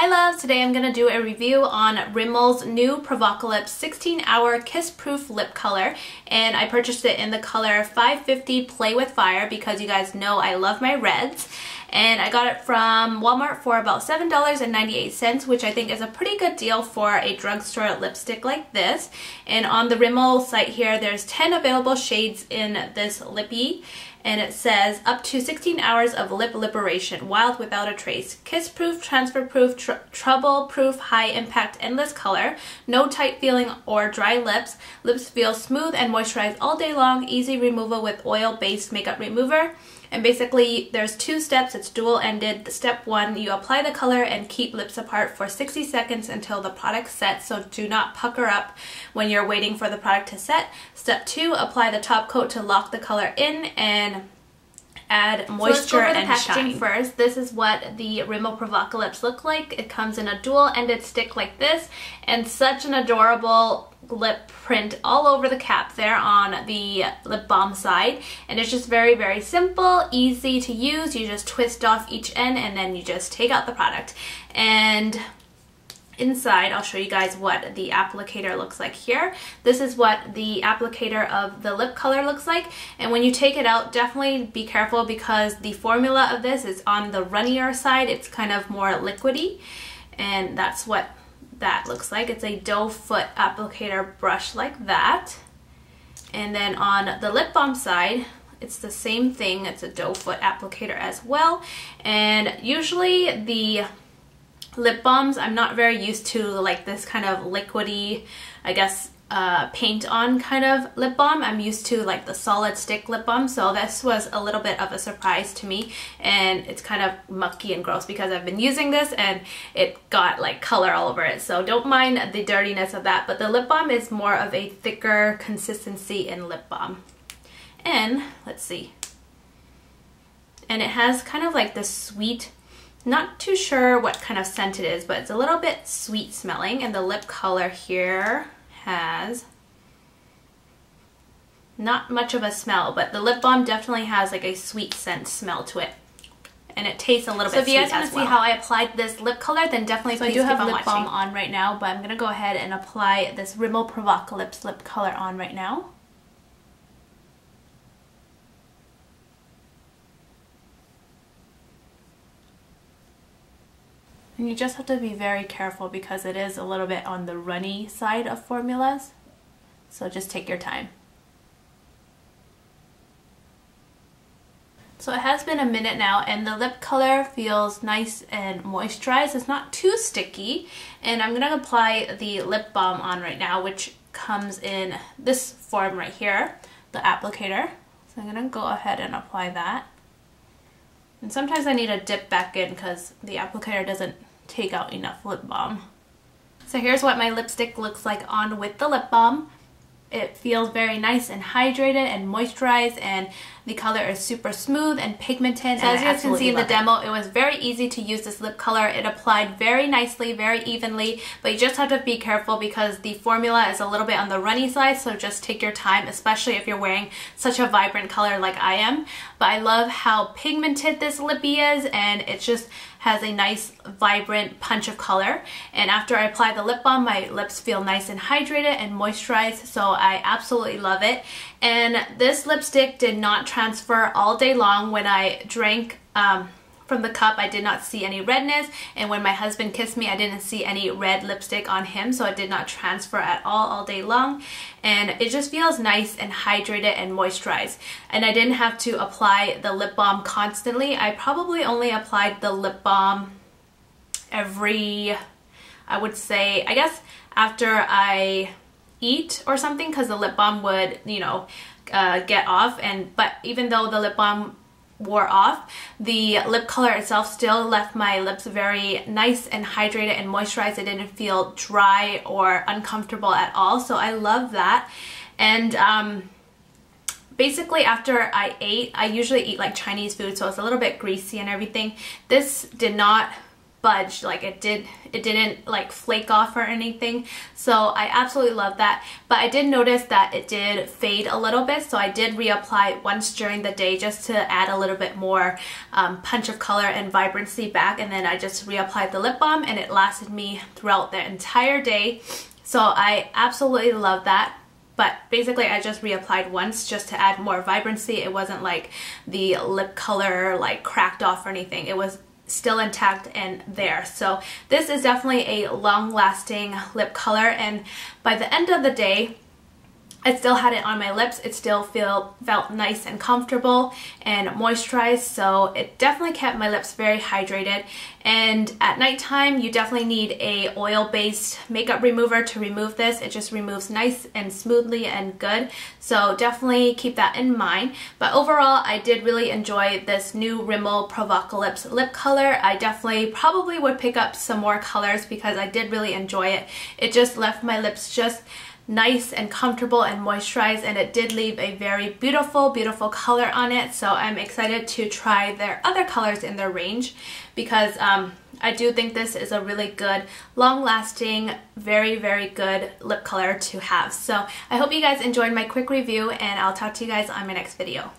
Hi loves, today I'm going to do a review on Rimmel's new Provocalips 16-hour Kiss Proof Lip Color, and I purchased it in the color 550 Play With Fire because you guys know I love my reds. And I got it from Walmart for about $7.98, which I think is a pretty good deal for a drugstore lipstick like this. And on the Rimmel site here, there's 10 available shades in this lippy. And it says, up to 16 hours of lip liberation, wild without a trace. Kiss proof, transfer proof, trouble proof, high impact, endless color. No tight feeling or dry lips. Lips feel smooth and moisturized all day long. Easy removal with oil-based makeup remover. And basically there's two steps, it's dual ended. Step one, you apply the color and keep lips apart for 60 seconds until the product sets, so do not pucker up when you're waiting for the product to set. Step two, apply the top coat to lock the color in and add moisture and shine. First, this is what the Rimmel Provocalips look like. It comes in a dual ended stick like this, and such an adorable lip print all over the cap there on the lip balm side. And it's just very simple, easy to use. You just twist off each end and then you just take out the product. And inside, I'll show you guys what the applicator looks like here. This is what the applicator of the lip color looks like. And when you take it out, definitely be careful because the formula of this is on the runnier side. It's kind of more liquidy, and that's what that looks like. It's a doe foot applicator brush like that. And then on the lip balm side, it's the same thing. It's a doe foot applicator as well. And usually the lip balms, I'm not very used to like this kind of liquidy, I guess, paint on kind of lip balm. I'm used to like the solid stick lip balm, so this was a little bit of a surprise to me, and it's kind of mucky and gross because I've been using this and it got like color all over it, so don't mind the dirtiness of that. But the lip balm is more of a thicker consistency in lip balm. And let's see, and it has kind of like this sweet, not too sure what kind of scent it is, but it's a little bit sweet smelling. And the lip color here has not much of a smell, but the lip balm definitely has like a sweet scent smell to it, and it tastes a little bit sweet as well. So if you guys want to see how I applied this lip color, then definitely please keep on watching. So I do have lip balm on right now, but I'm going to go ahead and apply this Rimmel Provocalips lip color on right now. And you just have to be very careful because it is a little bit on the runny side of formulas, so just take your time. So it has been a minute now, and the lip color feels nice and moisturized. It's not too sticky. And I'm going to apply the lip balm on right now, which comes in this form right here, the applicator. So I'm going to go ahead and apply that. And sometimes I need to dip back in because the applicator doesn't take out enough lip balm. So here's what my lipstick looks like on with the lip balm. It feels very nice and hydrated and moisturized, and the color is super smooth and pigmented. So as you guys can see in the demo, it was very easy to use this lip color. It applied very nicely, very evenly, but you just have to be careful because the formula is a little bit on the runny side, so just take your time, especially if you're wearing such a vibrant color like I am. But I love how pigmented this lippy is, and it just has a nice vibrant punch of color. And after I apply the lip balm, my lips feel nice and hydrated and moisturized, so I absolutely love it. And this lipstick did not transfer all day long. When I drank from the cup, I did not see any redness, and when my husband kissed me, I didn't see any red lipstick on him, so it did not transfer at all day long. And it just feels nice and hydrated and moisturized, and I didn't have to apply the lip balm constantly. I probably only applied the lip balm every, I would say, I guess after I eat or something, because the lip balm would, you know, get off. And but even though the lip balm wore off, the lip color itself still left my lips very nice and hydrated and moisturized. It didn't feel dry or uncomfortable at all, so I love that. And basically after I ate, I usually eat like Chinese food, so it's a little bit greasy and everything. This did not budge, like it didn't like flake off or anything. So I absolutely love that, but I did notice that it did fade a little bit, so I did reapply once during the day just to add a little bit more punch of color and vibrancy back, and then I just reapplied the lip balm and it lasted me throughout the entire day. So I absolutely love that. But basically I just reapplied once just to add more vibrancy. It wasn't like the lip color like cracked off or anything. It was still intact and there. So this is definitely a long-lasting lip color, and by the end of the day I still had it on my lips. It still felt nice and comfortable and moisturized, so it definitely kept my lips very hydrated. And at nighttime, you definitely need a oil-based makeup remover to remove this. It just removes nice and smoothly and good, so definitely keep that in mind. But overall, I did really enjoy this new Rimmel Provocalips lip color. I definitely probably would pick up some more colors because I did really enjoy it. It just left my lips just nice and comfortable and moisturized, and it did leave a very beautiful color on it. So I'm excited to try their other colors in their range because I do think this is a really good, long-lasting, very good lip color to have. So I hope you guys enjoyed my quick review, and I'll talk to you guys on my next video.